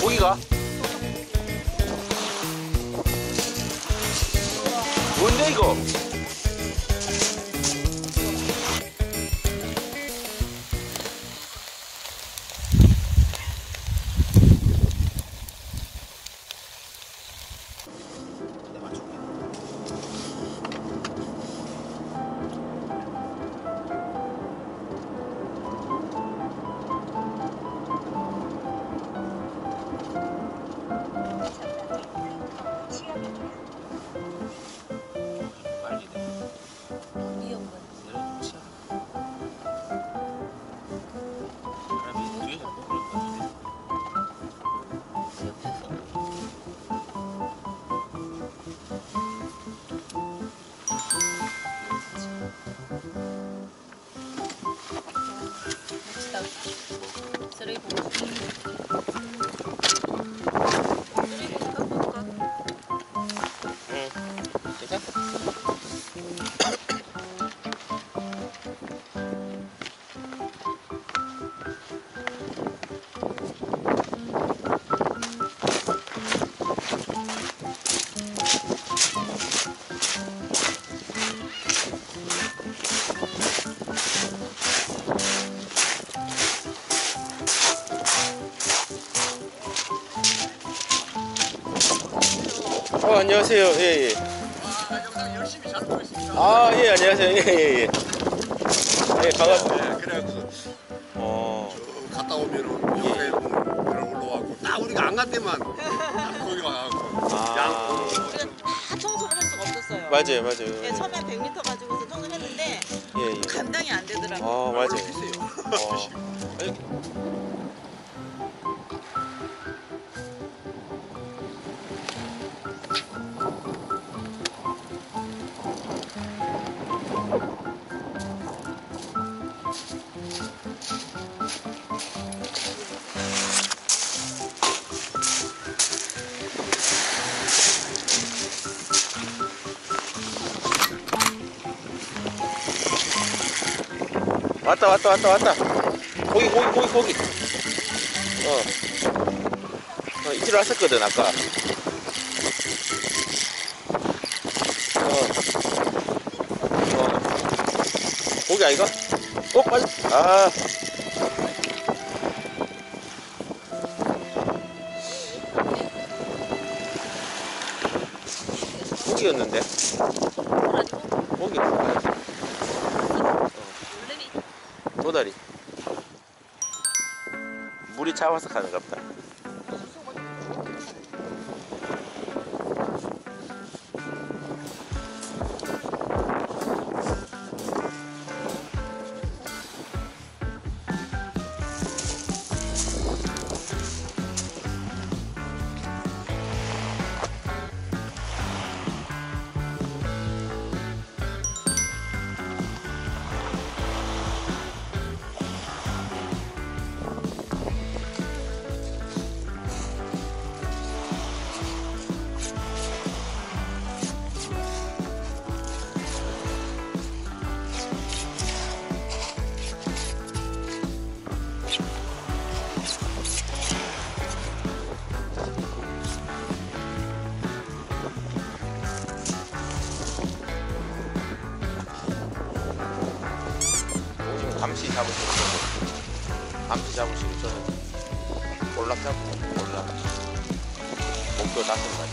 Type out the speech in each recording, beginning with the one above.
고기가 뭔데 이거? 안녕하세요. 예예. 아, 영상 열심히 잘 보고 있습니다. 아, 예, 안녕하세요. 예예예. 예, 반갑습니다. 예, 그래갖고 갔다 오면은 영상에 그런 올라와고 딱 우리가 안 갔대만 거기 와갖고 다 청소를 할 수가 없었어요. 맞아요, 맞아요. 예, 처음에 100m 가지고서 청소했는데 예. 감당이 안 되더라고요. 아, 맞아요. 왔다 왔다 왔다 왔다. 고기 이치로 왔었거든 아까. 고기 아이가? 빨리. 아, 고기였는데 고기 도다리. 물이 차와서 가는갑다. 감시 잡으시고 저는 볼락 잡고 목도 닦은 거 같아요.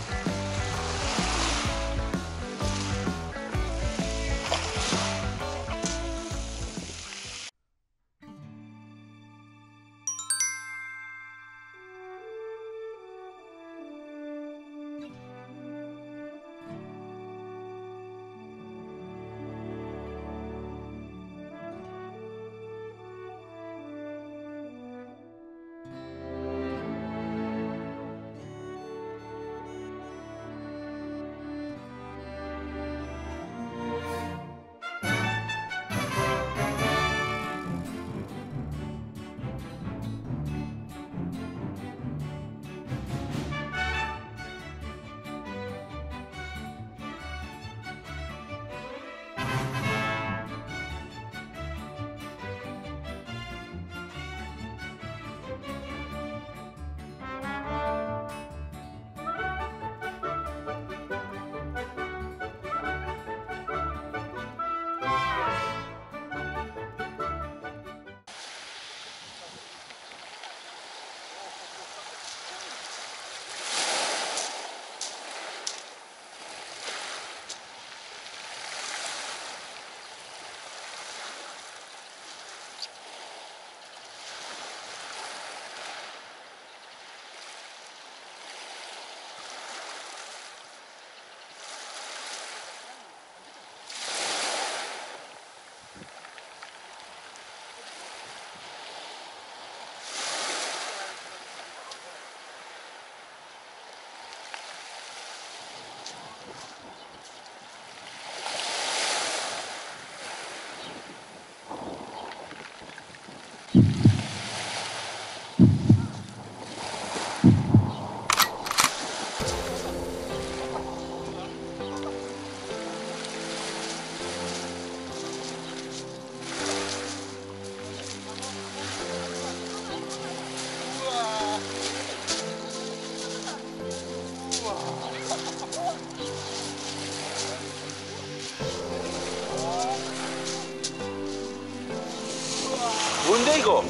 이거.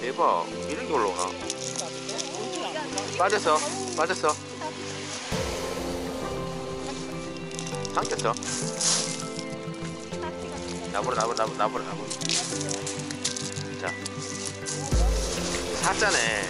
대박. 이런 게 올라가. 빠졌어. 빠졌어. 삼켰어. 나보라. 자. 사짜네.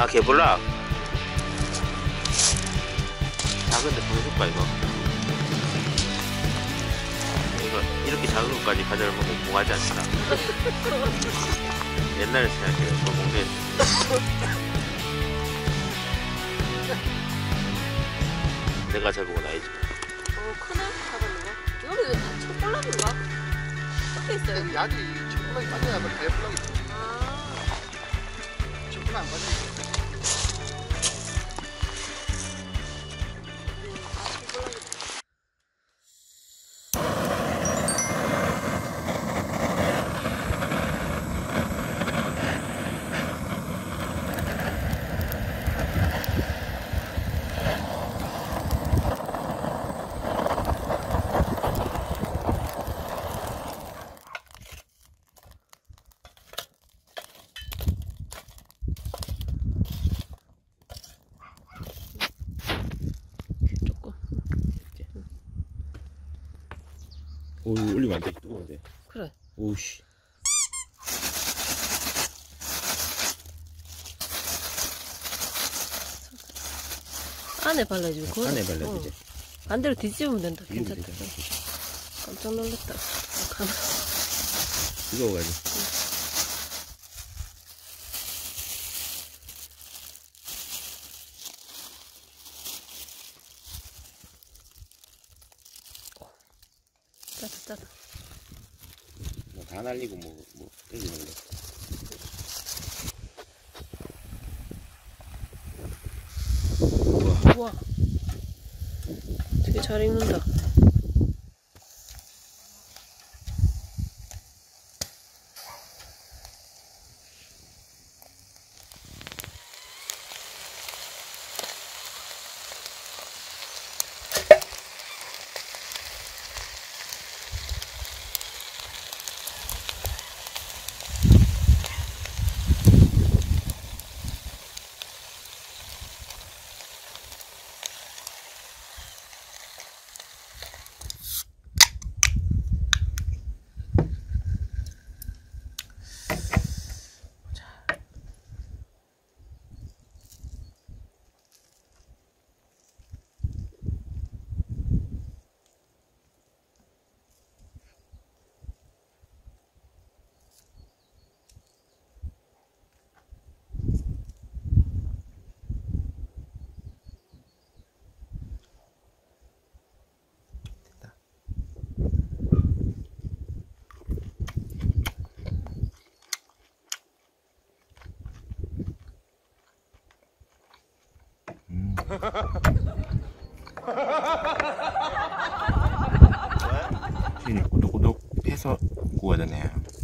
아, 개불락. 작은데 보여줄까, 이거? 이거, 이렇게 작은 것까지 가져를 보면 뭐하지 않나. 옛날에 생각해요. 저 공개했는데. 내가 잘 보고 나이지. 크네? 작은 거? 이거는 왜 다 초콜릿인가? 섞여 있어요. 약이 초콜릿이 빠져야 뭐 대불락이 되지. 초콜릿 안 빠져. 오, 올리면 안 돼. 뜨거운데. 그래. 오우씨. 안에 발라야지. 안에 발라야지. 반대로 뒤집으면 된다. 괜찮다. 깜짝 놀랐다. 뜨거워가지고. 짜다. 뭐 다 날리고 뭐 뜯기는 거. 우와. 되게 잘 익는다. 구독 해서 구워야 되네.